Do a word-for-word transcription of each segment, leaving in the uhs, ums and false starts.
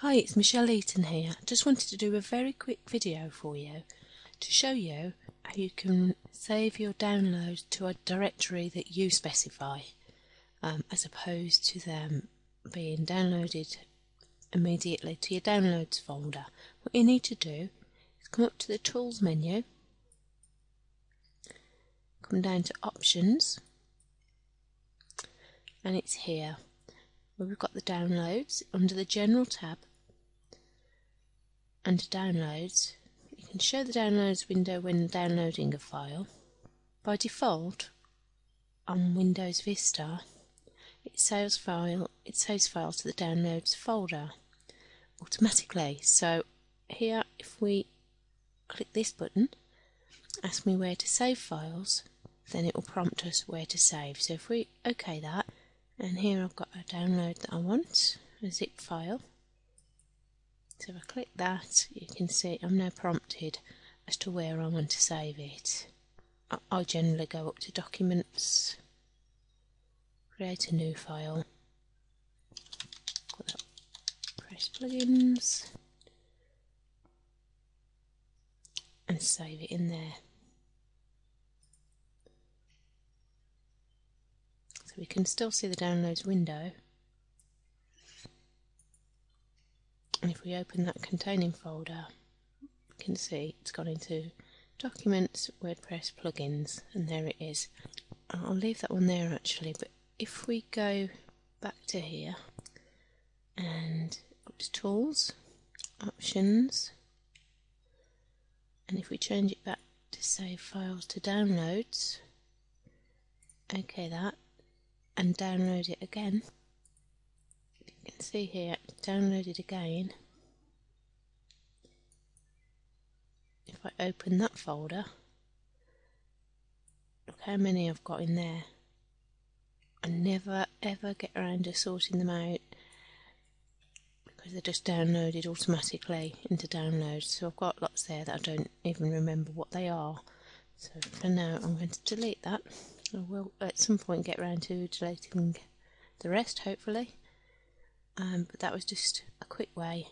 Hi, it's Michelle Eaton here. I just wanted to do a very quick video for you to show you how you can save your downloads to a directory that you specify um, as opposed to them being downloaded immediately to your downloads folder. What you need to do is come up to the Tools menu, come down to Options, and it's here. We've got the downloads under the General tab. Under Downloads, you can show the downloads window when downloading a file. By default, on Windows Vista, it saves file. It saves files to the Downloads folder automatically. So here, if we click this button, ask me where to save files, then it will prompt us where to save. So if we OK that. And here I've got a download that I want, a zip file. So if I click that, you can see I'm now prompted as to where I want to save it. I generally go up to Documents, Create a New File, Press Plugins, and save it in there. We can still see the downloads window, and if we open that containing folder, you can see it's gone into Documents, WordPress, Plugins, and there it is. I'll leave that one there actually, but if we go back to here and go to Tools, Options, and if we change it back to Save Files to Downloads, OK that, and download it again, you can see here, download it again. If I open that folder, look how many I've got in there. I never ever get around to sorting them out because they're just downloaded automatically into Downloads, so I've got lots there that I don't even remember what they are. So for now I'm going to delete that. I will at some point get round to deleting the rest, hopefully. Um, but that was just a quick way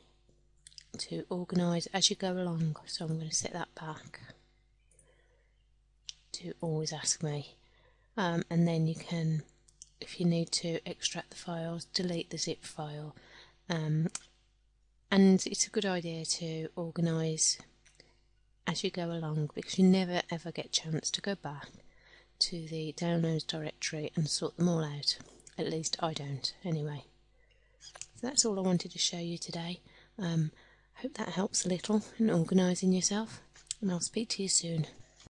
to organise as you go along. So I'm going to set that back to Always Ask Me. Um, and then you can, if you need to, extract the files, delete the zip file. Um, and it's a good idea to organise as you go along because you never ever get a chance to go back to the downloads directory and sort them all out. At least I don't, anyway. So that's all I wanted to show you today. Um, hope that helps a little in organising yourself, and I'll speak to you soon.